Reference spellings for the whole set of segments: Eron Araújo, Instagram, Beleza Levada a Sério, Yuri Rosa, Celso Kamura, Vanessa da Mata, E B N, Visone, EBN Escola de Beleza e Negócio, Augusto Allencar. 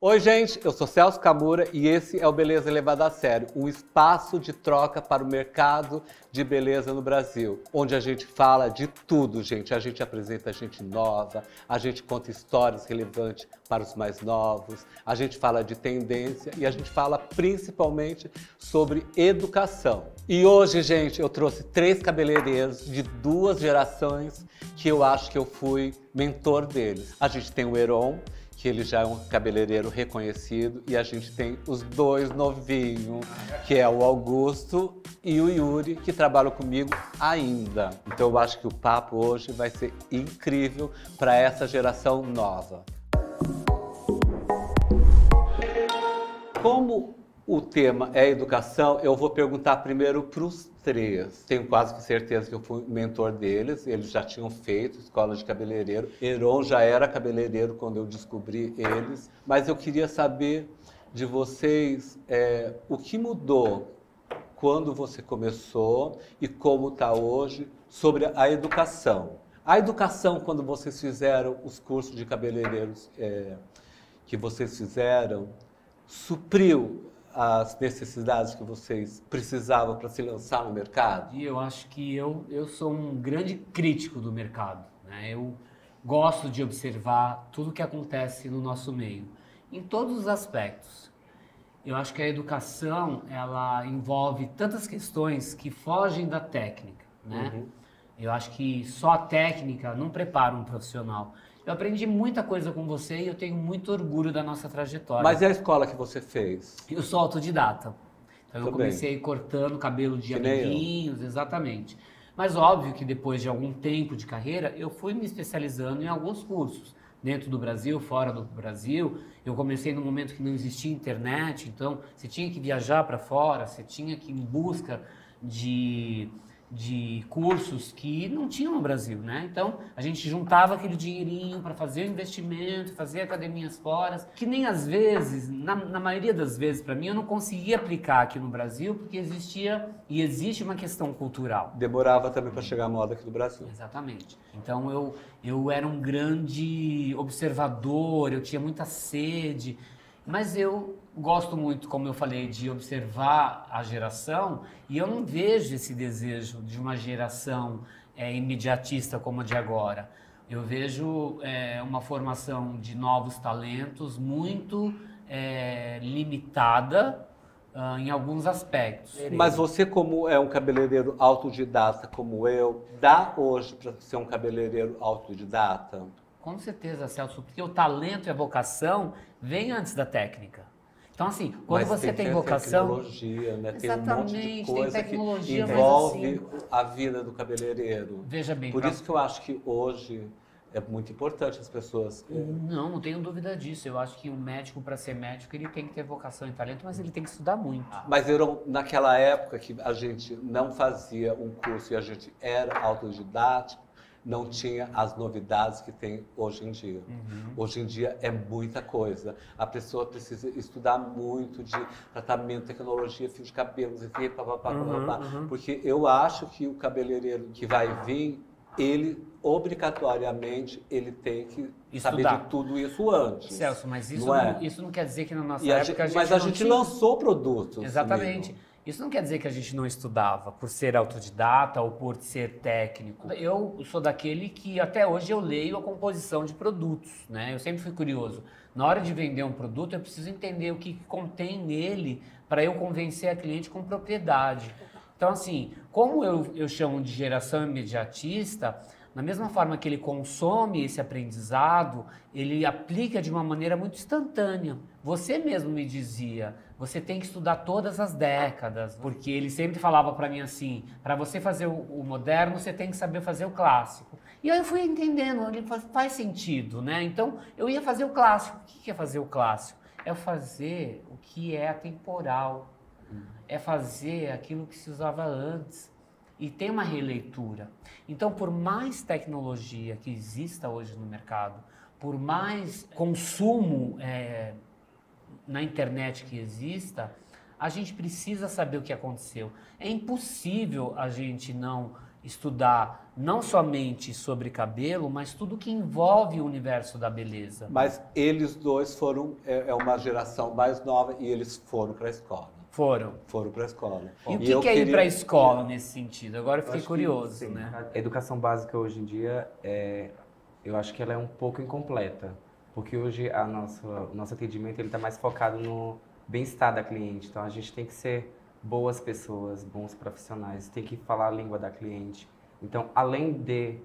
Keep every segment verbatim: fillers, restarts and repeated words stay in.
Oi gente, eu sou Celso Kamura e esse é o Beleza Levada a Sério, um espaço de troca para o mercado de beleza no Brasil, onde a gente fala de tudo, gente. A gente apresenta gente nova, a gente conta histórias relevantes para os mais novos, a gente fala de tendência e a gente fala principalmente sobre educação. E hoje, gente, eu trouxe três cabeleireiros de duas gerações que eu acho que eu fui mentor deles. A gente tem o Eron, que ele já é um cabeleireiro reconhecido, e a gente tem os dois novinhos, que é o Augusto e o Yuri, que trabalham comigo ainda. Então eu acho que o papo hoje vai ser incrível para essa geração nova. Como o tema é educação, eu vou perguntar primeiro para os três. Tenho quase que certeza que eu fui mentor deles, eles já tinham feito escola de cabeleireiro. Eron já era cabeleireiro quando eu descobri eles, mas eu queria saber de vocês é, o que mudou quando você começou e como está hoje sobre a educação. A educação, quando vocês fizeram os cursos de cabeleireiros é, que vocês fizeram, supriu as necessidades que vocês precisavam para se lançar no mercado? E eu acho que eu, eu sou um grande crítico do mercado, né? Eu gosto de observar tudo que acontece no nosso meio, em todos os aspectos. Eu acho que a educação, ela envolve tantas questões que fogem da técnica, né? Uhum. Eu acho que só a técnica não prepara um profissional. Eu aprendi muita coisa com você e eu tenho muito orgulho da nossa trajetória. Mas e a escola que você fez? Eu sou autodidata. Então Tudo eu comecei bem. cortando cabelo de que amiguinhos, exatamente. Mas óbvio que depois de algum tempo de carreira, eu fui me especializando em alguns cursos. Dentro do Brasil, fora do Brasil. Eu comecei num momento que não existia internet, então você tinha que viajar para fora, você tinha que ir em busca de... de cursos que não tinham no Brasil, né? Então, a gente juntava aquele dinheirinho para fazer o investimento, fazer academias fora, que nem às vezes, na, na maioria das vezes, para mim, eu não conseguia aplicar aqui no Brasil, porque existia e existe uma questão cultural. Demorava também para chegar à moda aqui do Brasil. Exatamente. Então, eu, eu era um grande observador, eu tinha muita sede, mas eu gosto muito, como eu falei, de observar a geração, e eu não vejo esse desejo de uma geração é, imediatista como a de agora. Eu vejo é, uma formação de novos talentos muito é, limitada uh, em alguns aspectos. Mas você, como é um cabeleireiro autodidata como eu, dá hoje para ser um cabeleireiro autodidata? Com certeza, Celso, porque o talento e a vocação vêm antes da técnica. Então, assim, quando mas você tem, tem vocação... tecnologia, né? Tem um monte de coisa que envolve assim a vida do cabeleireiro. Veja bem... Por pra... isso que eu acho que hoje é muito importante as pessoas... Não, não tenho dúvida disso. Eu acho que o médico, para ser médico, ele tem que ter vocação e talento, mas ele tem que estudar muito. Mas eu, naquela época que a gente não fazia um curso e a gente era autodidático, não tinha as novidades que tem hoje em dia. Uhum. Hoje em dia é muita coisa. A pessoa precisa estudar muito de tratamento, tecnologia, fio de cabelo, enfim, papapá, uhum, papapá. Uhum. Porque eu acho que o cabeleireiro que vai vir, ele, obrigatoriamente, ele tem que estudar. Saber de tudo isso antes. Celso, mas isso não, não, é? isso não quer dizer que na nossa e época a gente, a gente Mas a gente tinha... lançou produtos. Exatamente. Mesmo. Isso não quer dizer que a gente não estudava por ser autodidata ou por ser técnico. Eu sou daquele que até hoje eu leio a composição de produtos, né? Eu sempre fui curioso. Na hora de vender um produto, eu preciso entender o que contém nele para eu convencer a cliente com propriedade. Então, assim, como eu, eu chamo de geração imediatista, da mesma forma que ele consome esse aprendizado, ele aplica de uma maneira muito instantânea. Você mesmo me dizia, você tem que estudar todas as décadas, porque ele sempre falava para mim assim, para você fazer o, o moderno, você tem que saber fazer o clássico. E aí eu fui entendendo, ele faz, faz sentido, né? Então, eu ia fazer o clássico. O que é fazer o clássico? É fazer o que é atemporal, é fazer aquilo que se usava antes. E tem uma releitura. Então, por mais tecnologia que exista hoje no mercado, por mais consumo é, na internet que exista, a gente precisa saber o que aconteceu. É impossível a gente não estudar não somente sobre cabelo, mas tudo que envolve o universo da beleza. Mas eles dois foram, é, é uma geração mais nova, e eles foram para a escola. Foram. Foram para a escola. E o que, que é queria... ir para a escola nesse sentido? Agora eu fiquei eu curioso, que, né? A educação básica hoje em dia, é, eu acho que ela é um pouco incompleta, porque hoje a nossa, o nosso atendimento está mais focado no bem-estar da cliente, então a gente tem que ser boas pessoas, bons profissionais, tem que falar a língua da cliente. Então, além de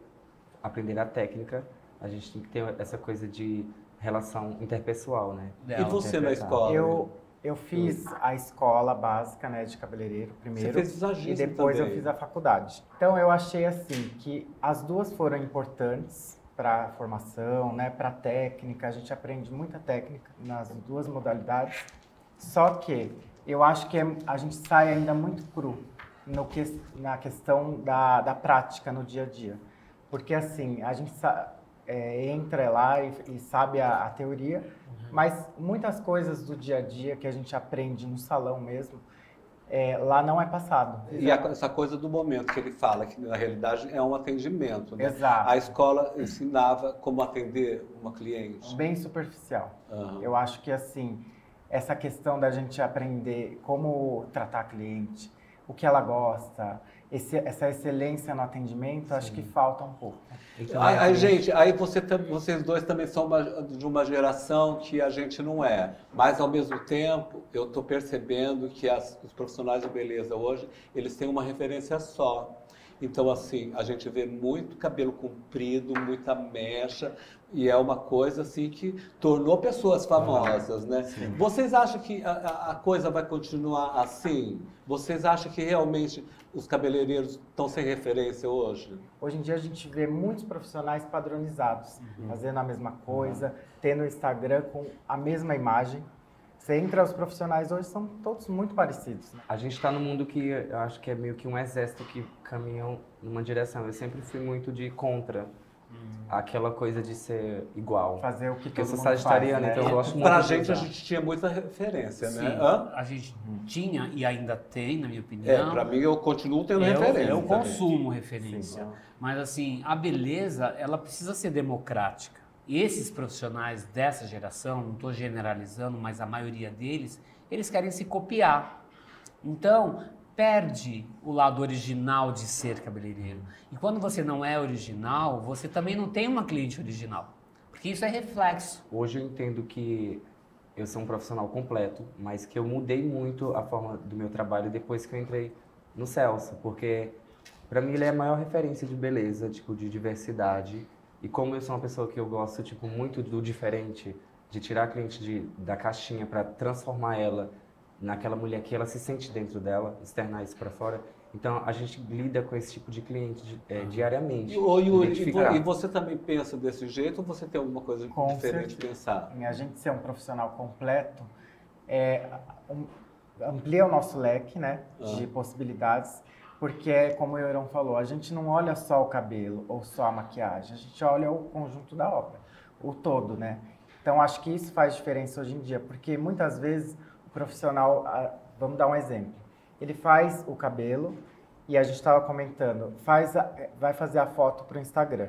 aprender a técnica, a gente tem que ter essa coisa de relação interpessoal, né? Não, e você na escola? Eu, eu fiz a escola básica, né, de cabeleireiro primeiro. Você fez visagismo e depois também. Eu fiz a faculdade. Então, eu achei assim que as duas foram importantes para a formação, né, para a técnica. A gente aprende muita técnica nas duas modalidades. Só que eu acho que a gente sai ainda muito cru. No que, na questão da, da prática no dia a dia, porque assim, a gente é, entra lá e, e sabe a, a teoria, uhum. mas muitas coisas do dia a dia que a gente aprende no salão mesmo, é, lá não é passado. E a, essa coisa do momento que ele fala, que na realidade é um atendimento, né? Exato. A escola ensinava como atender uma cliente. Bem superficial. Uhum. Eu acho que assim, essa questão da gente aprender como tratar a cliente, o que ela gosta, esse, essa excelência no atendimento, sim, acho que falta um pouco. Então, aí, aí, gente, aí você, vocês dois também são uma, de uma geração que a gente não é, mas ao mesmo tempo eu estou percebendo que as, os profissionais de beleza hoje, eles têm uma referência só. Então, assim, a gente vê muito cabelo comprido, muita mecha, e é uma coisa, assim, que tornou pessoas famosas, né? Sim. Vocês acham que a, a coisa vai continuar assim? Vocês acham que realmente os cabeleireiros estão sem referência hoje? Hoje em dia a gente vê muitos profissionais padronizados, uhum. fazendo a mesma coisa, uhum. tendo o Instagram com a mesma imagem. Você entra, os profissionais hoje são todos muito parecidos. Né? A gente está num mundo que eu acho que é meio que um exército que caminha numa direção. Eu sempre fui muito de contra hum. aquela coisa de ser igual. Fazer o que Porque todo mundo faz. Porque eu sou sagitariana, né? Então eu gosto muito. Pra gente, a gente tinha muita referência, né? Sim, Hã? a gente tinha e ainda tem, na minha opinião. É, pra mim, eu continuo tendo eu, referência. Eu consumo também. referência. Sim, Mas assim, a beleza, ela precisa ser democrática. E esses profissionais dessa geração, não estou generalizando, mas a maioria deles, eles querem se copiar. Então, perde o lado original de ser cabeleireiro. E quando você não é original, você também não tem uma cliente original. Porque isso é reflexo. Hoje eu entendo que eu sou um profissional completo, mas que eu mudei muito a forma do meu trabalho depois que eu entrei no Celso. Porque, para mim, ele é a maior referência de beleza, tipo, de diversidade. E como eu sou uma pessoa que eu gosto tipo, muito do diferente, de tirar a cliente de, da caixinha para transformar ela naquela mulher que ela se sente dentro dela, externar isso para fora, então a gente lida com esse tipo de cliente de, é, diariamente. E, ô, Yuri, e você também pensa desse jeito ou você tem alguma coisa com diferente certeza. de pensar? A gente ser um profissional completo é, um, amplia o nosso leque, né, ah. de possibilidades. Porque, como o Eron falou, a gente não olha só o cabelo ou só a maquiagem, a gente olha o conjunto da obra, o todo, né? Então, acho que isso faz diferença hoje em dia, porque muitas vezes o profissional, vamos dar um exemplo, ele faz o cabelo e a gente estava comentando, faz a, vai fazer a foto para o Instagram.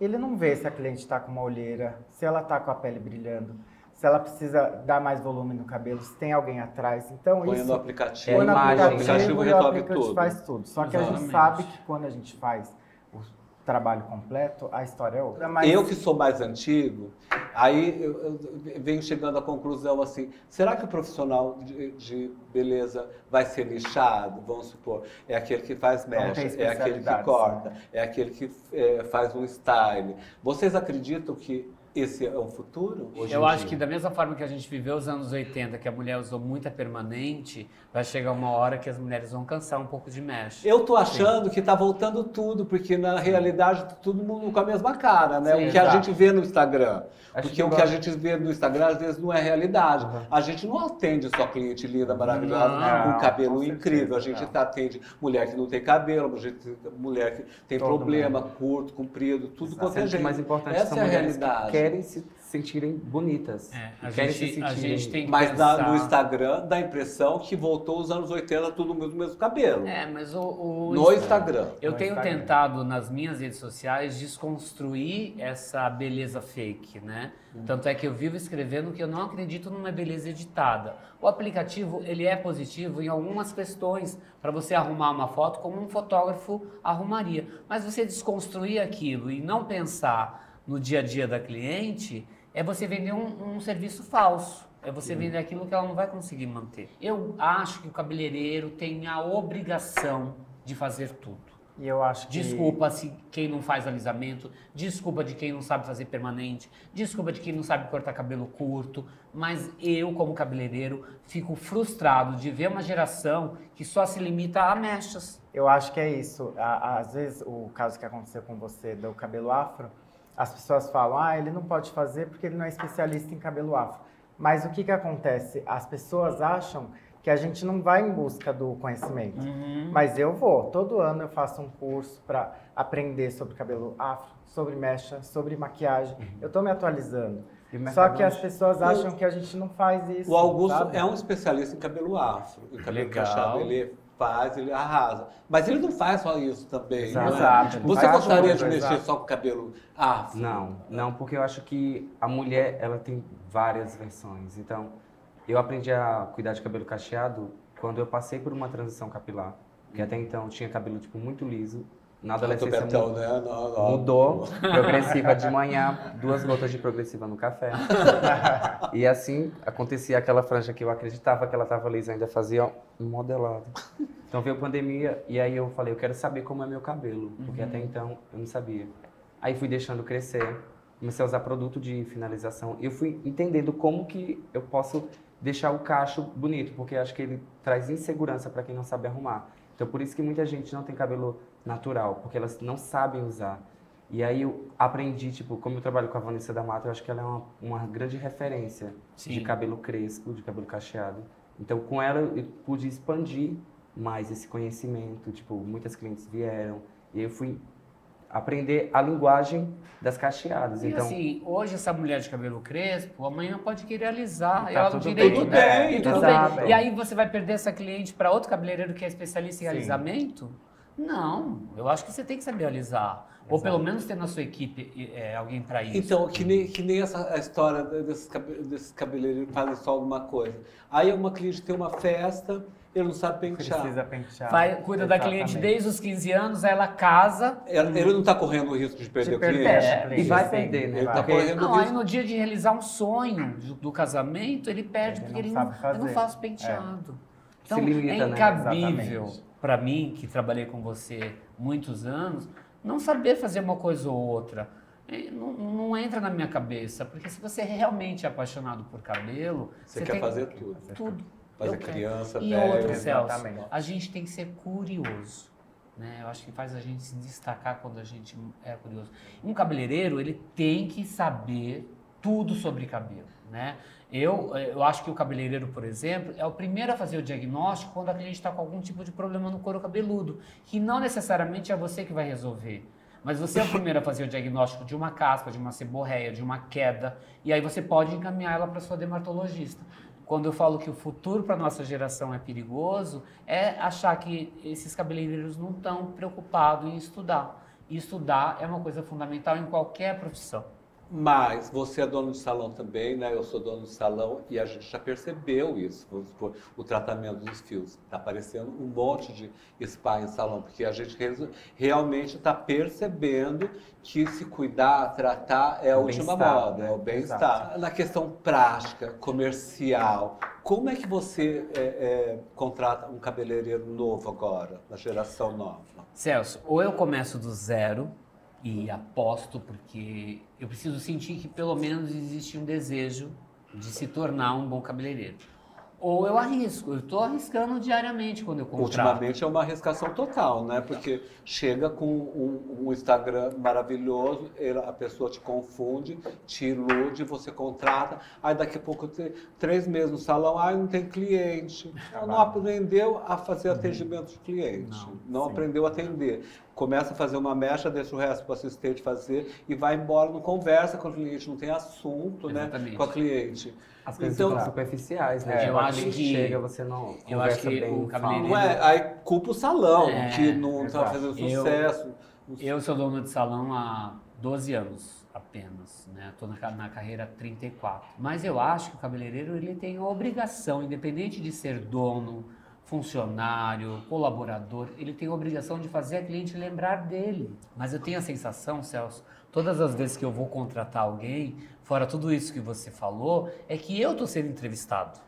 Ele não vê se a cliente está com uma olheira, se ela está com a pele brilhando, se ela precisa dar mais volume no cabelo, se tem alguém atrás, então põe isso... Põe no aplicativo, põe no aplicativo, imagem, o aplicativo tudo. faz tudo. Só que Exatamente. a gente sabe que quando a gente faz o trabalho completo, a história é outra. Mas... Eu que sou mais antigo, aí eu, eu venho chegando à conclusão assim, será que o profissional de, de beleza vai ser lixado? Vamos supor, é aquele que faz mecha, é aquele que corta, né? é aquele que é, faz um style. Vocês acreditam que esse é o futuro? Hoje eu acho dia. que da mesma forma que a gente viveu os anos oitenta, que a mulher usou muita permanente, vai chegar uma hora que as mulheres vão cansar um pouco de mecha. Eu tô achando Sim. que tá voltando tudo, porque na realidade todo mundo com a mesma cara, né? Sim, o que exato. a gente vê no Instagram. Acho porque que o que a gente vê no Instagram às vezes não é realidade. Uhum. A gente não atende só cliente linda, maravilhosa, não, com cabelo com incrível. A gente não. atende mulher que não tem cabelo, mulher que tem todo problema, mundo. curto, comprido, tudo quanto é gente. mais importante Essa é a realidade. querem se sentirem bonitas. É, a, querem gente, se sentirem... a gente tem que Mas pensar... da, no Instagram dá a impressão que voltou os anos oitenta tudo no mesmo cabelo. É, mas o... o... No Instagram. Eu no tenho Instagram. tentado nas minhas redes sociais desconstruir essa beleza fake, né? Hum. Tanto é que eu vivo escrevendo que eu não acredito numa beleza editada. O aplicativo, ele é positivo em algumas questões para você arrumar uma foto como um fotógrafo arrumaria. Mas você desconstruir aquilo e não pensar no dia a dia da cliente... é você vender um, um serviço falso, é você vender aquilo que ela não vai conseguir manter. Eu acho que o cabeleireiro tem a obrigação de fazer tudo. E eu acho que... Desculpa se quem não faz alisamento, desculpa de quem não sabe fazer permanente, desculpa de quem não sabe cortar cabelo curto, mas eu, como cabeleireiro, fico frustrado de ver uma geração que só se limita a mechas. Eu acho que é isso. Às vezes, o caso que aconteceu com você do cabelo afro, as pessoas falam, ah, ele não pode fazer porque ele não é especialista em cabelo afro. Mas o que que acontece? As pessoas acham que a gente não vai em busca do conhecimento. Uhum. Mas eu vou. Todo ano eu faço um curso para aprender sobre cabelo afro, sobre mecha, sobre maquiagem. Uhum. Eu estou me atualizando. Só que as pessoas acham que a gente não faz isso. O Augusto sabe? É um especialista em cabelo afro. Em cabelo cachado, ele faz, ele arrasa. Mas ele não faz só isso também. Exato. Né? Você gostaria de mexer só com o cabelo afro? Não, não, porque eu acho que a mulher, ela tem várias versões. Então, eu aprendi a cuidar de cabelo cacheado quando eu passei por uma transição capilar. Porque até então tinha cabelo tipo muito liso. Na adolescência betão, mudou, né? não, não. mudou, progressiva de manhã, duas gotas de progressiva no café. E assim, acontecia aquela franja que eu acreditava que ela estava lisa, ainda fazia um modelado. Então veio a pandemia e aí eu falei, eu quero saber como é meu cabelo, porque uhum. até então eu não sabia. Aí fui deixando crescer, comecei a usar produto de finalização. Eu fui entendendo como que eu posso deixar o cacho bonito, porque eu acho que ele traz insegurança para quem não sabe arrumar. Então por isso que muita gente não tem cabelo natural, porque elas não sabem usar. E aí eu aprendi, tipo, como eu trabalho com a Vanessa da Mata, eu acho que ela é uma, uma grande referência Sim. de cabelo crespo, de cabelo cacheado. Então com ela eu pude expandir mais esse conhecimento, tipo, muitas clientes vieram e eu fui aprender a linguagem das cacheadas. E então, assim, hoje essa mulher de cabelo crespo, amanhã pode querer alisar. Tá, ela tudo direito bem, né? bem, tudo bem. E aí você vai perder essa cliente para outro cabeleireiro que é especialista em Sim. alisamento? Não, eu acho que você tem que saber alisar. Exato. Ou pelo menos ter na sua equipe é, alguém para isso. Então, que nem, que nem essa a história desses cabeleireiros desse cabeleireiro que fazem só alguma coisa. Aí uma cliente tem uma festa, ele não sabe pentear. Precisa pentear. Vai, cuida Exatamente. da cliente desde os quinze anos, aí ela casa. Ela, hum. Ele não está correndo o risco de perder de o cliente. É, e vai perder, né? Ele tá correndo não, risco. Aí no dia de realizar um sonho do, do casamento, ele perde ele porque não ele sabe não, fazer. Eu não faço penteado. É. Então, limita, é incabível. Né? Para mim, que trabalhei com você muitos anos, não saber fazer uma coisa ou outra não, não entra na minha cabeça, porque se você realmente é apaixonado por cabelo, você, você quer tem fazer tudo, tudo. fazer criança, e velho, outro, Celso, a gente tem que ser curioso, né? Eu acho que faz a gente se destacar quando a gente é curioso. Um cabeleireiro, ele tem que saber tudo sobre cabelo, né? Eu, eu acho que o cabeleireiro, por exemplo, é o primeiro a fazer o diagnóstico quando a cliente está com algum tipo de problema no couro cabeludo, que não necessariamente é você que vai resolver. Mas você é o primeiro a fazer o diagnóstico de uma caspa, de uma seborreia, de uma queda, e aí você pode encaminhar ela para sua dermatologista. Quando eu falo que o futuro para a nossa geração é perigoso, é achar que esses cabeleireiros não estão preocupados em estudar. E estudar é uma coisa fundamental em qualquer profissão. Mas você é dono de salão também, né? Eu sou dono de salão e a gente já percebeu isso. Vamos supor, o tratamento dos fios. Está aparecendo um monte de spa em salão, porque a gente realmente está percebendo que se cuidar, tratar é a última moda, é o bem-estar. Na questão prática, comercial, como é que você é, é, contrata um cabeleireiro novo agora, na geração nova? Celso, ou eu começo do zero, e aposto, porque eu preciso sentir que pelo menos existe um desejo de se tornar um bom cabeleireiro. Ou eu arrisco, eu estou arriscando diariamente quando eu contrato. Ultimamente é uma arriscação total, né? Porque chega com um, um Instagram maravilhoso, a pessoa te confunde, te ilude, você contrata, aí daqui a pouco, três meses no salão, aí não tem cliente. Ela não aprendeu a fazer atendimento de cliente, não, não aprendeu a atender. começa a fazer uma mecha, deixa o resto para o assistente fazer e vai embora, não conversa com o cliente, não tem assunto, exatamente, né, com a cliente. As coisas então, são superficiais, né? É, eu acho que chega, você não eu conversa acho que bem, o cabeleireiro... Ué, aí culpa o salão, é, que não está fazendo sucesso. Eu, eu sou dono de salão há doze anos apenas, né? Estou na, na carreira trinta e quatro. Mas eu acho que o cabeleireiro ele tem a obrigação, independente de ser dono, funcionário, colaborador, ele tem a obrigação de fazer a cliente lembrar dele. Mas eu tenho a sensação, Celso, todas as vezes que eu vou contratar alguém, fora tudo isso que você falou, é que eu tô sendo entrevistado.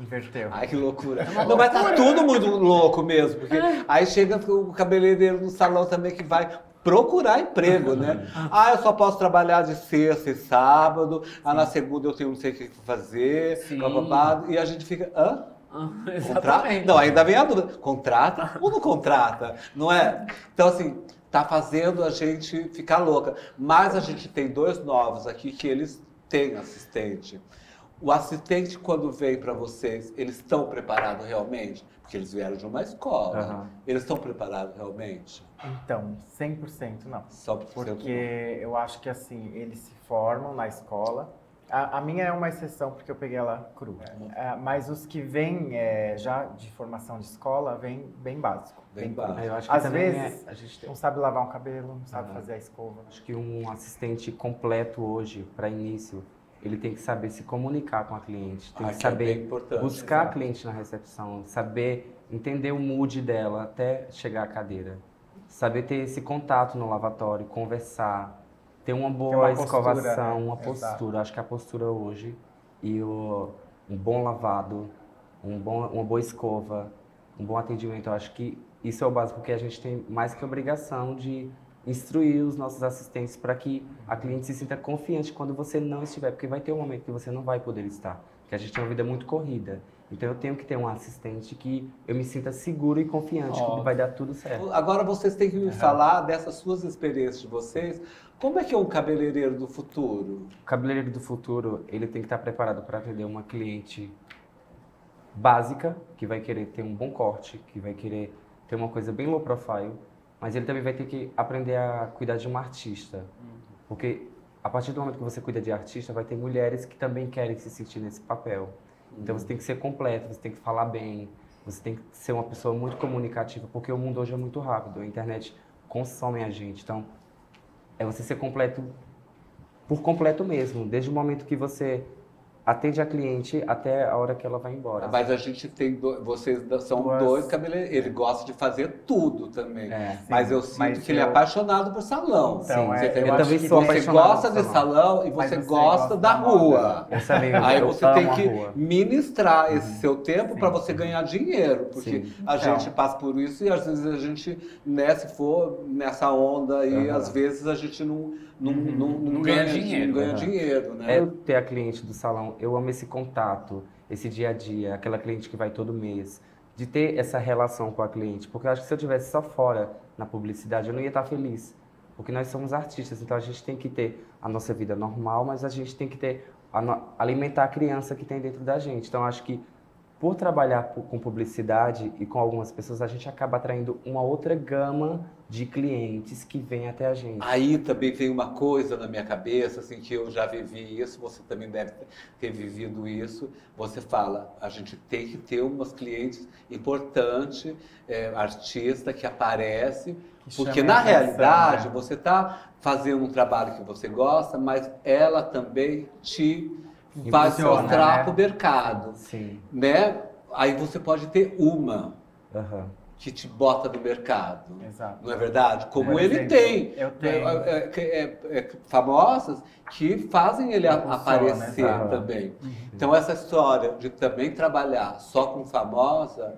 Inverteu. Ai, que loucura. É não, loucura. Mas tá tudo muito louco mesmo, porque é. Aí chega o cabeleireiro no salão também que vai procurar emprego, né? Ah, eu só posso trabalhar de sexta e sábado, ah, na segunda eu tenho não sei o que fazer, e a gente fica... Hã? Contrata? Não, ainda vem a dúvida. Contrata ou não contrata? Não é? Então, assim, tá fazendo a gente ficar louca. Mas a gente tem dois novos aqui que eles têm assistente. O assistente, quando vem para vocês, eles estão preparados realmente? Porque eles vieram de uma escola. Uhum. Eles estão preparados realmente? Então, cem por cento não. Só por cento porque não. Eu acho que, assim, eles se formam na escola. A, a minha é uma exceção, porque eu peguei ela crua. É. Uh, mas os que vêm é, já de formação de escola, vêm bem básico. Bem, bem básico. Eu acho que às vezes, é, a gente tem... não sabe lavar um cabelo, não sabe uhum. fazer a escova. Acho que um assistente completo hoje, para início, ele tem que saber se comunicar com a cliente. Tem ah, que, que saber é buscar exato. A cliente na recepção, saber entender o mood dela até chegar à cadeira. Saber ter esse contato no lavatório, conversar. Tem uma boa uma escovação, postura, né? uma postura. Exato. Acho que a postura hoje e o, um bom lavado, um bom, uma boa escova, um bom atendimento. Eu acho que isso é o básico, porque a gente tem mais que a obrigação de instruir os nossos assistentes para que a cliente se sinta confiante quando você não estiver, porque vai ter um momento que você não vai poder estar, porque a gente tem uma vida muito corrida. Então eu tenho que ter um assistente que eu me sinta seguro e confiante óbvio. Que vai dar tudo certo. Agora vocês têm que me uhum. falar dessas suas experiências de vocês. Como é que é um cabeleireiro do futuro? O cabeleireiro do futuro, ele tem que estar preparado para atender uma cliente básica, que vai querer ter um bom corte, que vai querer ter uma coisa bem low profile, mas ele também vai ter que aprender a cuidar de um artista. Uhum. Porque a partir do momento que você cuida de artista, vai ter mulheres que também querem se sentir nesse papel. Então você tem que ser completo, você tem que falar bem, você tem que ser uma pessoa muito comunicativa, porque o mundo hoje é muito rápido, a internet consome a gente. Então, é você ser completo, por completo mesmo, desde o momento que você atende a cliente até a hora que ela vai embora. Mas a gente tem, do... vocês são Duas... dois cabeleireiros, ele gosta de fazer tudo também. É, mas eu sinto mas que eu... ele é apaixonado por salão. Então, sim, é, você eu eu também sou você gosta de salão e você, você gosta da rua. Eu sabia, eu Aí você tem que ministrar esse uhum. seu tempo para você sim. ganhar dinheiro, porque sim. a então. gente passa por isso e às vezes a gente, né, se for nessa onda e uhum. às vezes a gente não... Não, uhum. não, não, não ganha, ganha dinheiro, não ganha dinheiro, né? É ter a cliente do salão, eu amo esse contato, esse dia a dia, aquela cliente que vai todo mês, de ter essa relação com a cliente, porque eu acho que se eu estivesse só fora na publicidade, eu não ia estar feliz, porque nós somos artistas, então a gente tem que ter a nossa vida normal, mas a gente tem que ter a, alimentar a criança que tem dentro da gente, então eu acho que por trabalhar com publicidade e com algumas pessoas, a gente acaba atraindo uma outra gama de clientes que vem até a gente. Aí também tem uma coisa na minha cabeça, assim, que eu já vivi isso, você também deve ter vivido isso. Você fala, a gente tem que ter umas clientes importantes, é, artista que aparece, que porque na atenção, realidade né? você está fazendo um trabalho que você gosta, mas ela também te... vai se mostrar né? pro mercado, sim. né? Aí você pode ter uma uhum. que te bota no mercado, exato. Não é verdade? Como eu ele sei. tem, eu tenho. É, é, é, é, famosas que fazem ele funciona, aparecer né? também. Uhum. Então essa história de também trabalhar só com famosa,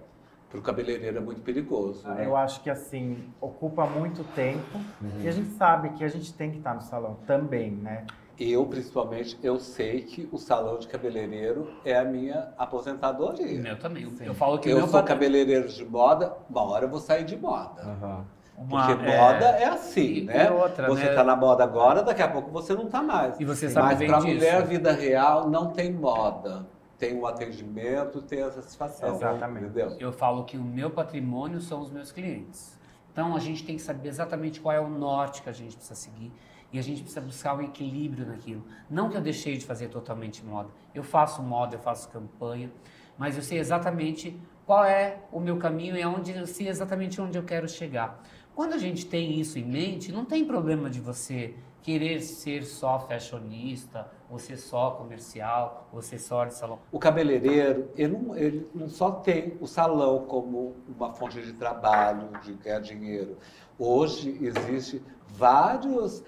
para o cabeleireiro é muito perigoso. Né? Eu acho que assim, ocupa muito tempo uhum. e a gente sabe que a gente tem que estar no salão também, né? Eu, principalmente, eu sei que o salão de cabeleireiro é a minha aposentadoria. Eu também. Sim. Eu falo que eu meu sou papel... cabeleireiro de moda, uma hora eu vou sair de moda. Uhum. Uma, Porque é... moda é assim, e, né? E outra, você né? tá na moda agora, daqui a pouco você não tá mais. E você sabe Mas bem pra disso. Mulher, vida real, não tem moda. Tem o atendimento, tem a satisfação. Exatamente. Entendeu? Eu falo que o meu patrimônio são os meus clientes. Então, a gente tem que saber exatamente qual é o norte que a gente precisa seguir e a gente precisa buscar um equilíbrio naquilo. Não que eu deixei de fazer totalmente moda. Eu faço moda, eu faço campanha, mas eu sei exatamente qual é o meu caminho e aonde, eu sei exatamente onde eu quero chegar. Quando a gente tem isso em mente, não tem problema de você querer ser só fashionista, ou ser só comercial, ou ser só de salão. O cabeleireiro, ele não, ele não só tem o salão como uma fonte de trabalho, de ganhar dinheiro. Hoje existe vários,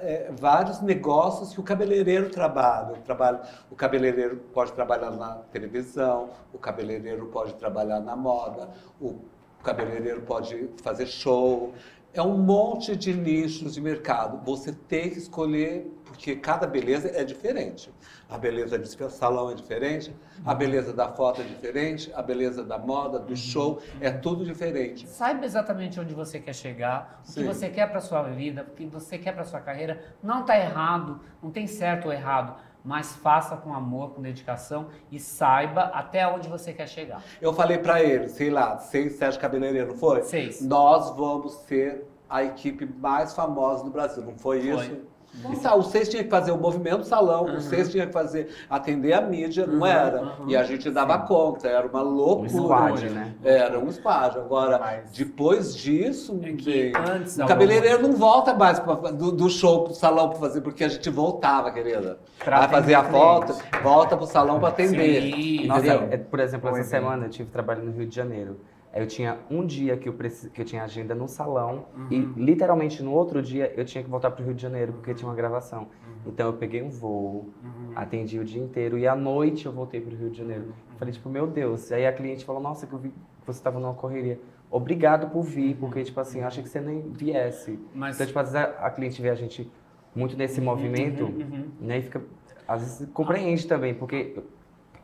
é, vários negócios que o cabeleireiro trabalha. trabalha. O cabeleireiro pode trabalhar na televisão, o cabeleireiro pode trabalhar na moda, o cabeleireiro pode fazer show. É um monte de nichos de mercado. Você tem que escolher, porque cada beleza é diferente. A beleza do salão é diferente, a beleza da foto é diferente, a beleza da moda, do show, é tudo diferente. Saiba exatamente onde você quer chegar, o Sim. que você quer para a sua vida, o que você quer para a sua carreira. Não está errado, não tem certo ou errado. Mas faça com amor, com dedicação e saiba até onde você quer chegar. Eu falei pra ele, sei lá, seis, sete cabeleireiros, não foi? Seis. Nós vamos ser a equipe mais famosa do Brasil, não foi, foi. isso? Uhum. Os seis tinham que fazer o movimento salão, uhum. os seis tinham que fazer, atender a mídia, uhum. não era? Uhum. E a gente dava Sim. conta, era uma loucura. Um squad, né? Era um squad. Agora, Mas... depois disso, é que antes o cabeleireiro não volta mais pra, do, do show pro salão para fazer, porque a gente voltava, querida. Pra Vai fazer a foto, volta pro salão para atender. Nossa, por exemplo, Foi essa bem. semana eu tive trabalho no Rio de Janeiro. Eu tinha um dia que eu, precis... que eu tinha agenda no salão uhum. e, literalmente, no outro dia, eu tinha que voltar para o Rio de Janeiro, porque tinha uma gravação. Uhum. Então, eu peguei um voo, uhum. atendi o dia inteiro e, à noite, eu voltei para o Rio de Janeiro. Uhum. Falei, tipo, meu Deus. Aí a cliente falou, nossa, que eu vi que você estava numa correria. Obrigado por vir, porque, tipo assim, eu achei que você nem viesse. Mas... Então, tipo, às vezes, a cliente vê a gente muito nesse movimento, uhum. Uhum. né, e fica... Às vezes, compreende ah. também, porque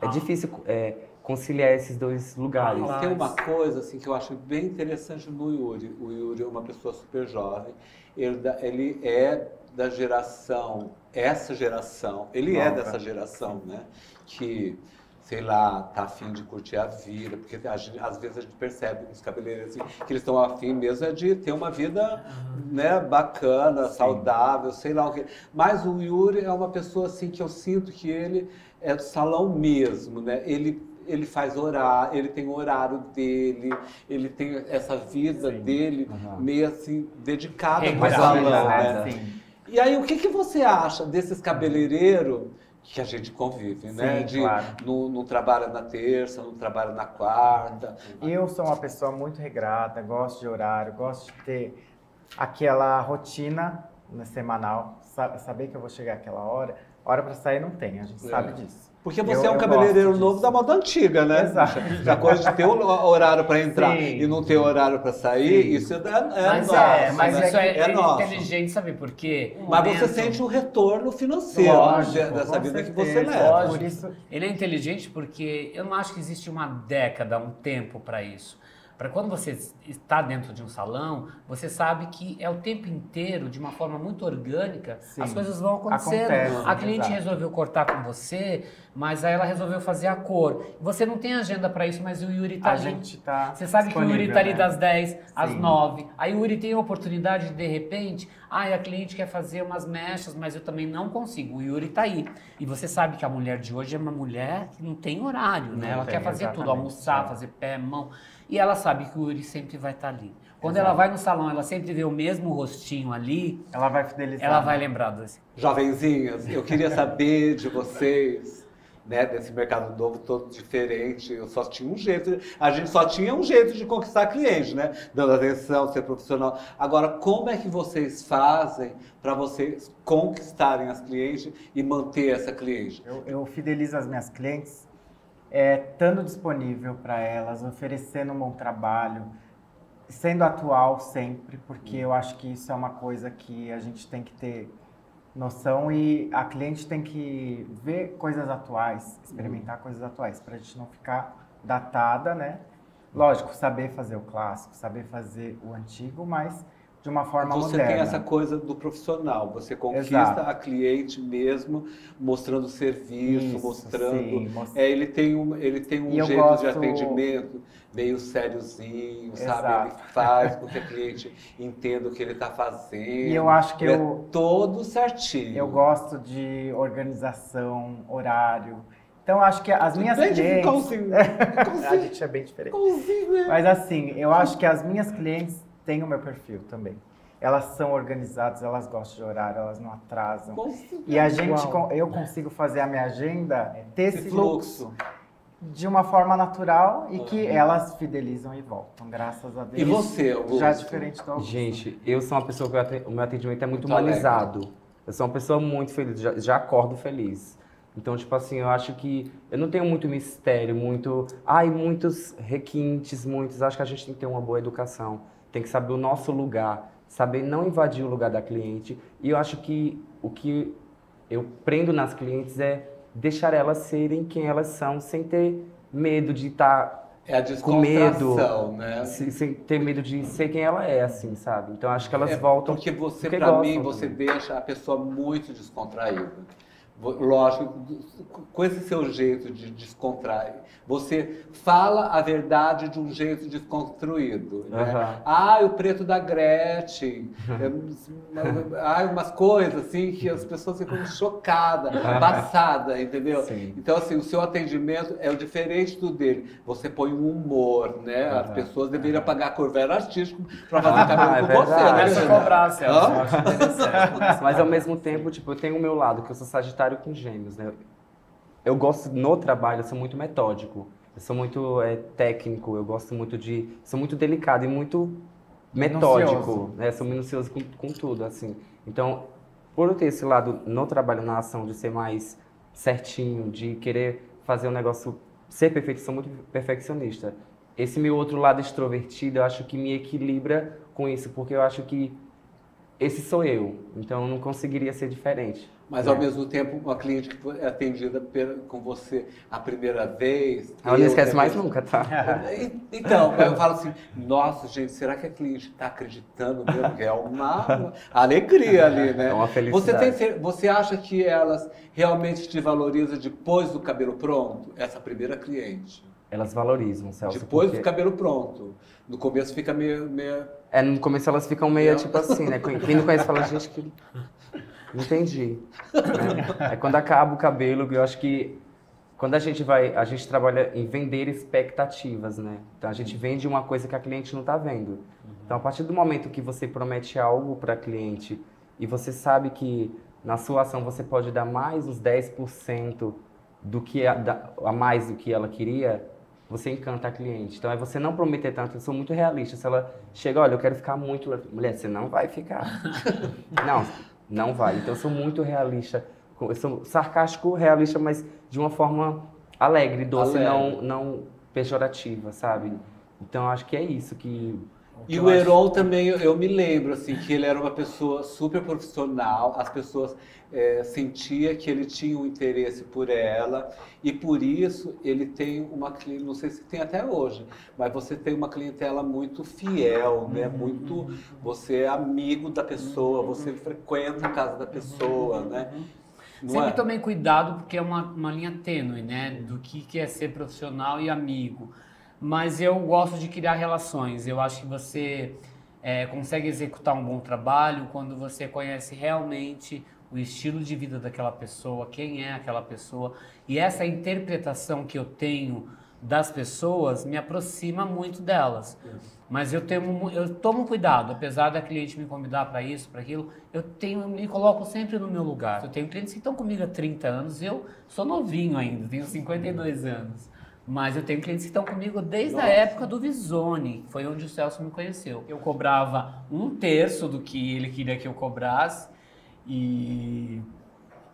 é ah. difícil... É... conciliar esses dois lugares. Ah, tem uma coisa assim que eu acho bem interessante no Yuri. O Yuri é uma pessoa super jovem. Ele, ele é da geração, essa geração, ele Nova. é dessa geração, né? Que, sei lá, tá afim de curtir a vida, porque a gente, às vezes a gente percebe nos cabeleireiros assim, que eles estão afim mesmo de ter uma vida uhum. né, bacana, Sim. saudável, sei lá o que. Mas o Yuri é uma pessoa assim que eu sinto que ele é do salão mesmo, né? Ele Ele faz horário, ele tem o horário dele, ele tem essa vida Sim. dele uhum. meio assim, dedicada para o salão, né? Assim. E aí, o que, que você acha desses cabeleireiros que a gente convive, Sim, né? De, claro. não, não trabalha na terça, não trabalha na quarta. Eu sou uma pessoa muito regrada, gosto de horário, gosto de ter aquela rotina semanal, saber que eu vou chegar àquela hora. Hora para sair não tem, a gente é. sabe disso. Porque você eu, é um cabeleireiro novo da moda antiga, né? Exato. A coisa de ter o horário para entrar Sim. e não ter horário para sair, Sim. isso é, é mas nosso. É, mas né? isso é, é, é inteligente, sabe por quê? Mas momento... você sente o retorno financeiro Lógico, dessa vida que você leva. Lógico. Isso... Ele é inteligente porque eu não acho que existe uma década, um tempo para isso. Para quando você está dentro de um salão, você sabe que é o tempo inteiro, de uma forma muito orgânica, Sim. as coisas vão acontecendo. Acontece, a cliente exato. resolveu cortar com você, mas aí ela resolveu fazer a cor. Você não tem agenda para isso, mas o Yuri está ali. A gente tá Você sabe que o Yuri está ali né? das dez Sim. às nove. Aí o Yuri tem a oportunidade de, de repente, ah, a cliente quer fazer umas mechas, mas eu também não consigo. O Yuri está aí. E você sabe que a mulher de hoje é uma mulher que não tem horário, né? Não ela tem, quer fazer tudo, almoçar, é. fazer pé, mão. E ela sabe que o Yuri sempre vai estar ali. Quando Exato. ela vai no salão, ela sempre vê o mesmo rostinho ali. Ela vai fidelizar. Ela né? vai lembrar dos... Jovenzinhas, eu queria saber de vocês, né, desse mercado novo todo diferente. Eu só tinha um jeito, a gente só tinha um jeito de conquistar cliente, né? Dando atenção, ser profissional. Agora, como é que vocês fazem para vocês conquistarem as clientes e manter essa cliente? Eu, eu fidelizo as minhas clientes. É, estando disponível para elas, oferecendo um bom trabalho, sendo atual sempre, porque eu acho que isso é uma coisa que a gente tem que ter noção e a cliente tem que ver coisas atuais, experimentar coisas atuais, para a gente não ficar datada, né? Lógico, saber fazer o clássico, saber fazer o antigo, mas... de uma forma você moderna. Você tem essa coisa do profissional, você conquista Exato. a cliente mesmo, mostrando serviço, Isso, mostrando... Sim, most... é, ele tem um, ele tem um jeito gosto... de atendimento meio sériozinho, Exato. sabe? Ele faz com que a cliente entenda o que ele está fazendo. E eu acho que é eu... todo certinho. Eu gosto de organização, horário... Então, acho que as minhas bem, clientes... Consigo. Consigo. A gente é bem diferente. Consigo, né? Mas assim, eu acho que as minhas clientes têm o meu perfil também. Elas são organizadas, elas gostam de horário, elas não atrasam. Consigo. E a gente, Uau. eu consigo fazer a minha agenda ter esse, esse fluxo. fluxo. De uma forma natural e que elas fidelizam e voltam, graças a Deus. E você, Augusto? Já é diferente do Augusto. Gente, eu sou uma pessoa que o meu atendimento é muito, muito humanizado. Alegre. Eu sou uma pessoa muito feliz, já, já acordo feliz. Então, tipo assim, eu acho que eu não tenho muito mistério, muito... Ai, muitos requintes, muitos... Acho que a gente tem que ter uma boa educação. Tem que saber o nosso lugar. Saber não invadir o lugar da cliente. E eu acho que o que eu prendo nas clientes é deixar elas serem quem elas são, sem ter medo de estar é com medo. Né? Se, sem ter medo de ser quem ela é, assim, sabe? Então, acho que elas é voltam... Porque você, porque pra mim, você também. deixa a pessoa muito descontraída. Lógico, com esse seu jeito de descontrair, você fala a verdade de um jeito desconstruído, né? Uhum. Ah, o preto da Gretchen, ah, umas coisas assim que as pessoas ficam chocadas, passadas, entendeu? Sim. Então, assim, o seu atendimento é o diferente do dele. Você põe um humor, né? As uhum. pessoas deveriam pagar corvera artístico para fazer uhum. cabelo uhum. com é você, né? Deixa eu cobrar, Celso. Mas, ao mesmo tempo, tipo, eu tenho o meu lado, que eu sou sagitário com gêmeos, né? Eu gosto no trabalho, eu sou muito metódico, eu sou muito é, técnico, eu gosto muito de... Sou muito delicado e muito metódico, né? Sou minucioso com, com tudo, assim. Então, por eu ter esse lado no trabalho, na ação, de ser mais certinho, de querer fazer um negócio... Ser perfeito, sou muito perfeccionista. Esse meu outro lado extrovertido, eu acho que me equilibra com isso, porque eu acho que esse sou eu, então eu não conseguiria ser diferente. Mas, é. ao mesmo tempo, uma cliente que foi atendida com você a primeira vez... Ela não esquece mais nunca, tá? Então, eu falo assim, nossa, gente, será que a cliente está acreditando mesmo? Que é uma alegria ali, né? É uma felicidade. Você, tem, você acha que elas realmente te valorizam depois do cabelo pronto? Essa primeira cliente. Elas valorizam, Celso. Depois porque... do cabelo pronto. No começo fica meio... meio... É, no começo elas ficam meio, não. tipo assim, né? Quem não conhece fala, gente, que... Entendi. Né? É quando acaba o cabelo, eu acho que quando a gente vai, a gente trabalha em vender expectativas, né? Então a gente vende uma coisa que a cliente não tá vendo. Então a partir do momento que você promete algo para a cliente e você sabe que na sua ação você pode dar mais uns dez por cento do que a, da, a mais do que ela queria, você encanta a cliente. Então é você não prometer tanto, eu sou muito realista. Se ela chega, olha, eu quero ficar muito... Mulher, você não vai ficar. Não. Não vai. Então, eu sou muito realista. Eu sou sarcástico, realista, mas de uma forma alegre, doce, alegre. Não, não pejorativa, sabe? Então, acho que é isso que... que e o Eron acho... também, eu me lembro, assim, que ele era uma pessoa super profissional. As pessoas é, sentiam que ele tinha um interesse por ela. E, por isso, ele tem uma clientela... Não sei se tem até hoje, mas você tem uma clientela muito fiel, né? Muito... Você é amigo da pessoa, você frequenta a casa da pessoa, né? Não Sempre é? Tomei cuidado, porque é uma, uma linha tênue, né? Do que, que é ser profissional e amigo. Mas eu gosto de criar relações. Eu acho que você é, consegue executar um bom trabalho quando você conhece realmente o estilo de vida daquela pessoa, quem é aquela pessoa. E essa interpretação que eu tenho das pessoas me aproxima muito delas. Mas eu, tenho, eu tomo cuidado, apesar da cliente me convidar para isso, para aquilo, eu tenho, me coloco sempre no meu lugar. Eu tenho clientes que estão comigo há trinta anos, eu sou novinho ainda, tenho cinquenta e dois anos. Mas eu tenho clientes que estão comigo desde Nossa. a época do Visone, foi onde o Celso me conheceu. Eu cobrava um terço do que ele queria que eu cobrasse e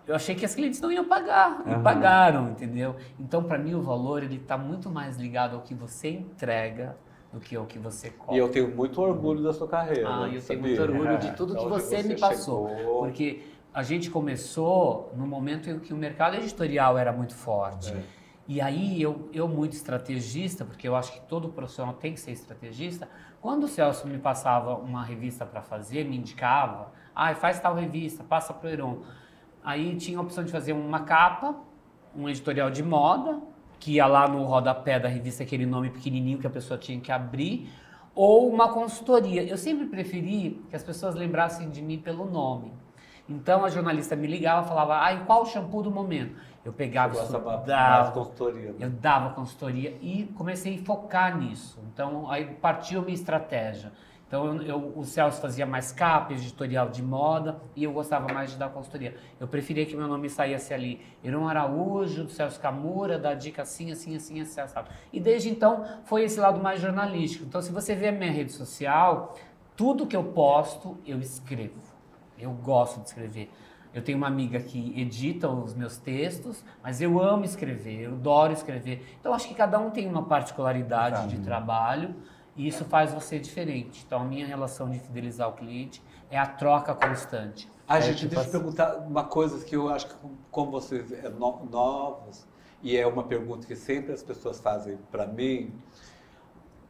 eu achei que as clientes não iam pagar, uhum. e pagaram, entendeu? Então, para mim, o valor ele está muito mais ligado ao que você entrega do que ao que você cobra. E eu tenho muito orgulho da sua carreira. Ah, eu sabia? tenho muito orgulho de tudo é, que você, você me passou, chegou. porque a gente começou no momento em que o mercado editorial era muito forte. É. E aí eu, eu muito estrategista, porque eu acho que todo profissional tem que ser estrategista, quando o Celso me passava uma revista para fazer, me indicava, ah, faz tal revista, passa pro Eron. Aí tinha a opção de fazer uma capa, um editorial de moda, que ia lá no rodapé da revista, aquele nome pequenininho que a pessoa tinha que abrir, ou uma consultoria. Eu sempre preferi que as pessoas lembrassem de mim pelo nome. Então a jornalista me ligava e falava, ah, e qual o shampoo do momento? Eu pegava isso, dava consultoria, né? Eu dava consultoria e comecei a focar nisso. Então aí partiu minha estratégia. Então eu, eu, o Celso fazia mais capa, editorial de moda, e eu gostava mais de dar consultoria. Eu preferia que meu nome saísse ali, Eron Araújo, Celso Kamura, da dica assim, assim, assim, assim, sabe? E desde então foi esse lado mais jornalístico. Então se você vê a minha rede social, tudo que eu posto eu escrevo. Eu gosto de escrever. Eu tenho uma amiga que edita os meus textos, mas eu amo escrever, eu adoro escrever. Então, acho que cada um tem uma particularidade, claro, de trabalho, e isso faz você diferente. Então, a minha relação de fidelizar o cliente é a troca constante. Ah, é, gente, tipo, deixa eu perguntar uma coisa que eu acho que, como vocês são no, novos, e é uma pergunta que sempre as pessoas fazem para mim,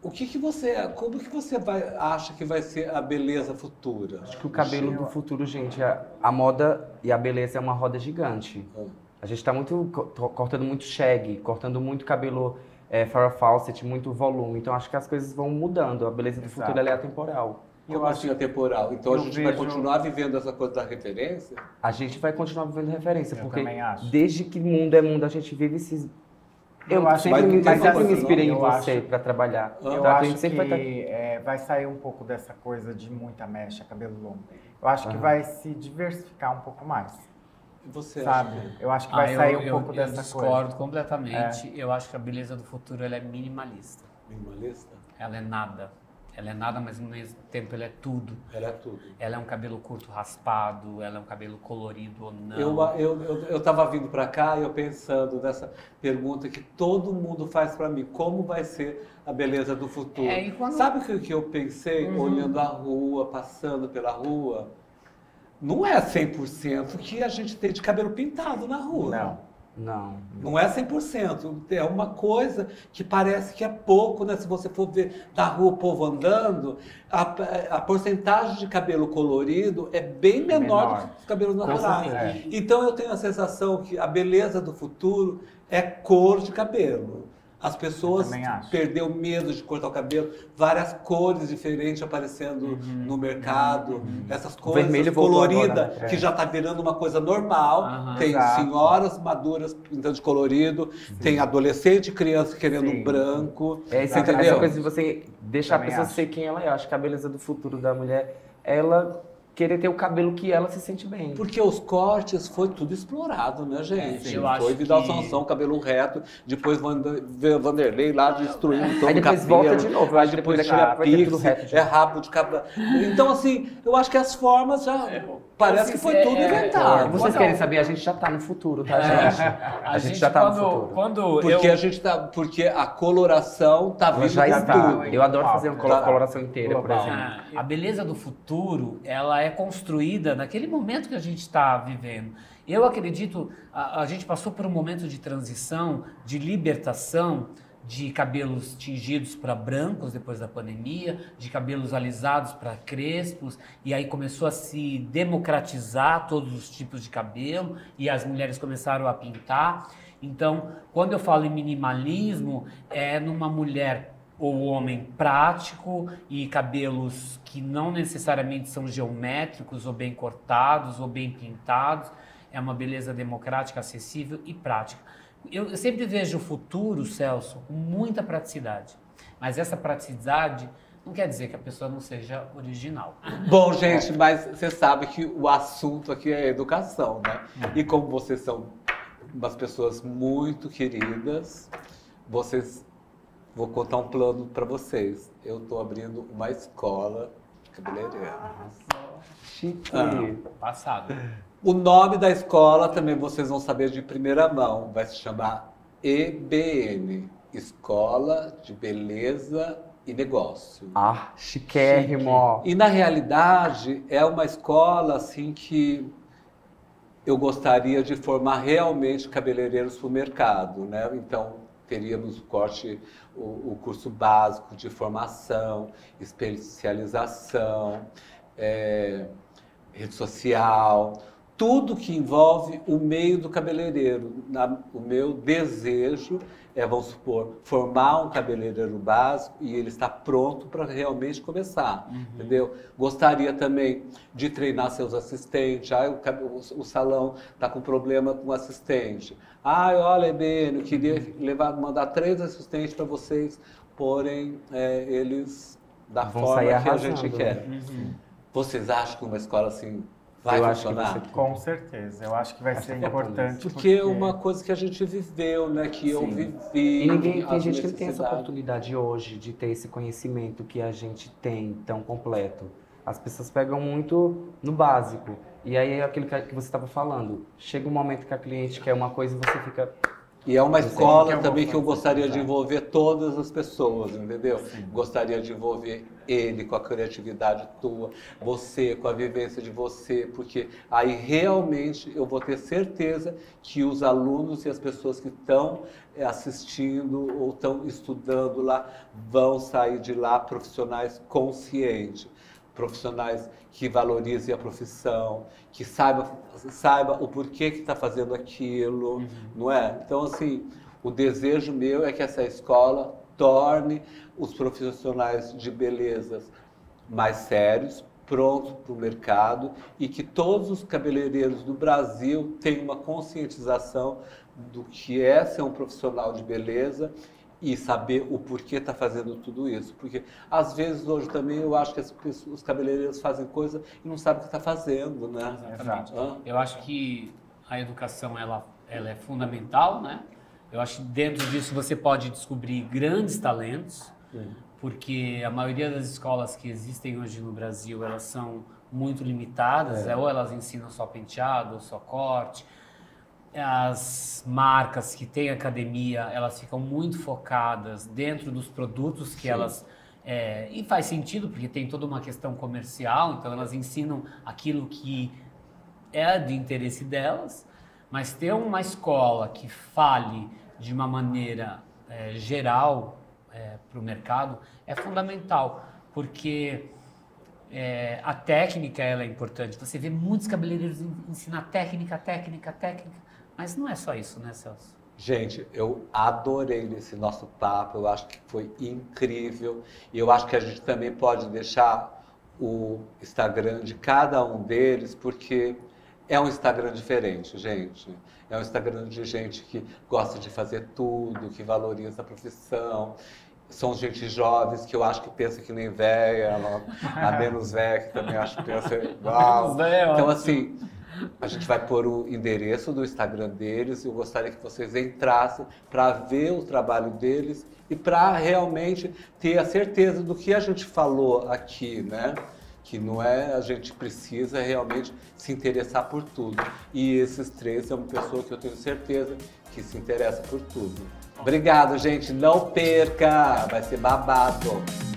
o que que você, como que você vai, acha que vai ser a beleza futura? Acho que o cabelo do futuro, gente, a, a moda e a beleza é uma roda gigante. É. A gente tá muito, cortando muito shag, cortando muito cabelo é, farol falset, muito volume. Então acho que as coisas vão mudando, a beleza do, exato, futuro ela é atemporal. Eu como acho assim, atemporal? Então a gente vejo... vai continuar vivendo essa coisa da referência? A gente vai continuar vivendo referência, eu porque acho, desde que mundo é mundo, a gente vive esses... Eu, eu acho sempre, que, mas sempre me inspirei em você para trabalhar. Eu então, acho que vai, tá... é, vai sair um pouco dessa coisa de muita mecha, cabelo longo. Eu acho, uhum, que vai se diversificar um pouco mais. Você sabe? Acha? Eu acho que vai ah, sair eu, um eu, pouco eu dessa coisa. Eu discordo completamente. É. Eu acho que a beleza do futuro ela é minimalista. Minimalista? Ela é nada. Ela é nada, mas no mesmo tempo ela é tudo. Ela é tudo. Ela é um cabelo curto raspado, ela é um cabelo colorido ou não. Eu eu, eu, eu tava vindo para cá e eu pensando nessa pergunta que todo mundo faz para mim. Como vai ser a beleza do futuro? É, quando... Sabe o que, que eu pensei, uhum, olhando a rua, passando pela rua? Não é cem por cento que a gente tem de cabelo pintado na rua. Não. Não. Não é cem por cento. É uma coisa que parece que é pouco, né? Se você for ver da rua o povo andando, a, a porcentagem de cabelo colorido é bem menor, menor. do que os cabelos naturais. É. Então eu tenho a sensação que a beleza do futuro é cor de cabelo. As pessoas perderam medo de cortar o cabelo, várias cores diferentes aparecendo, uhum, no mercado, uhum, essas cores coloridas, é, que já está virando uma coisa normal. Uhum, tem, exato, senhoras maduras pintando de colorido, sim, tem adolescente e criança querendo, sim, branco. É, você entendeu? Essa coisa de você deixar também a pessoa acho. ser quem ela é. Eu acho que a beleza do futuro da mulher, ela... querer ter o cabelo que ela se sente bem. Porque os cortes foi tudo explorado, né, gente? Eu acho foi Vidal que... Sansão, cabelo reto, depois Vanderlei lá destruindo todo o cabelo. Aí depois cabelo, volta de novo, aí depois, depois tira pix, é rabo de cabelo. Então, assim, eu acho que as formas já... É, parece que foi tudo é, inventado. É, é. Vocês querem saber, a gente já tá no futuro, tá, gente? A, a gente, gente já tá quando, no futuro. Quando porque, eu... a gente tá, porque a coloração tá vindo já está. Tudo. Eu adoro fazer uma tá. coloração inteira, por exemplo. Ah, a beleza do futuro, ela é... é construída naquele momento que a gente está vivendo. Eu acredito, a, a gente passou por um momento de transição, de libertação, de cabelos tingidos para brancos depois da pandemia, de cabelos alisados para crespos, e aí começou a se democratizar todos os tipos de cabelo, e as mulheres começaram a pintar. Então, quando eu falo em minimalismo, é numa mulher ou homem prático e cabelos que não necessariamente são geométricos ou bem cortados ou bem pintados. É uma beleza democrática, acessível e prática. Eu, eu sempre vejo o futuro, Celso, com muita praticidade, mas essa praticidade não quer dizer que a pessoa não seja original. Bom, gente, mas você sabe que o assunto aqui é educação, né? E como vocês são umas pessoas muito queridas, vocês... Vou contar um plano para vocês. Eu estou abrindo uma escola de cabeleireiro. Chique. Ah. Passado. O nome da escola também vocês vão saber de primeira mão. Vai se chamar E B N, Escola de Beleza e Negócio. Ah, chiquérrimo. Chique. E na realidade é uma escola assim que eu gostaria de formar realmente cabeleireiros para o mercado, né? Então, teríamos o corte, o, o curso básico de formação, especialização, é, rede social, tudo que envolve o meio do cabeleireiro. Na, o meu desejo é, vamos supor, formar um cabeleireiro básico e ele está pronto para realmente começar, uhum. entendeu? Gostaria também de treinar seus assistentes. Ah, o, o salão está com problema com o assistente. Ah, olha, E B N, eu queria levar, mandar três assistentes para vocês, porém, é, eles da Vão forma que a gente quer. Uhum. Vocês acham que uma escola assim... Vai eu funcionar? Acho que você, com certeza, eu acho que vai acho ser que importante. Porque é uma coisa que a gente viveu, né? Que Sim. eu vivi. E ninguém, tem gente que tem essa oportunidade hoje de ter esse conhecimento que a gente tem tão completo. As pessoas pegam muito no básico. E aí é aquilo que você estava falando. Chega um momento que a cliente quer uma coisa e você fica... E é uma escola também que eu gostaria de envolver todas as pessoas, entendeu? Sim. Gostaria de envolver ele com a criatividade tua, você com a vivência de você, porque aí realmente eu vou ter certeza que os alunos e as pessoas que estão assistindo ou estão estudando lá vão sair de lá profissionais conscientes. Profissionais que valorizem a profissão, que saiba, saiba o porquê que está fazendo aquilo, uhum. não é? Então, assim, o desejo meu é que essa escola torne os profissionais de belezas mais sérios, prontos para o mercado, e que todos os cabeleireiros do Brasil tenham uma conscientização do que é ser um profissional de beleza e saber o porquê está fazendo tudo isso. Porque, às vezes, hoje também, eu acho que as pessoas, os cabeleireiros fazem coisa e não sabem o que está fazendo, né? Exatamente. Hã? Eu acho que a educação, ela, ela é fundamental, né? Eu acho que dentro disso você pode descobrir grandes talentos, Sim. porque a maioria das escolas que existem hoje no Brasil, elas são muito limitadas, é. É, ou elas ensinam só penteado, ou só corte. As marcas que têm academia, elas ficam muito focadas dentro dos produtos que Sim. elas... É, e faz sentido, porque tem toda uma questão comercial, então elas ensinam aquilo que é de interesse delas, mas ter uma escola que fale de uma maneira é, geral é, para o mercado é fundamental, porque... É, a técnica, ela é importante. Você vê muitos cabeleireiros ensinar técnica, técnica, técnica. Mas não é só isso, né, Celso? Gente, eu adorei esse nosso papo. Eu acho que foi incrível. E eu acho que a gente também pode deixar o Instagram de cada um deles, porque é um Instagram diferente, gente. É um Instagram de gente que gosta de fazer tudo, que valoriza a profissão. São gente jovens que eu acho que pensa que nem velha, a menos velha que também acho que pensa igual. Então, assim, a gente vai pôr o endereço do Instagram deles. Eu gostaria que vocês entrassem para ver o trabalho deles e para realmente ter a certeza do que a gente falou aqui, né? Que não é, a gente precisa realmente se interessar por tudo. E esses três são pessoas que eu tenho certeza que se interessa por tudo. Obrigado, gente. Não perca. Vai ser babado.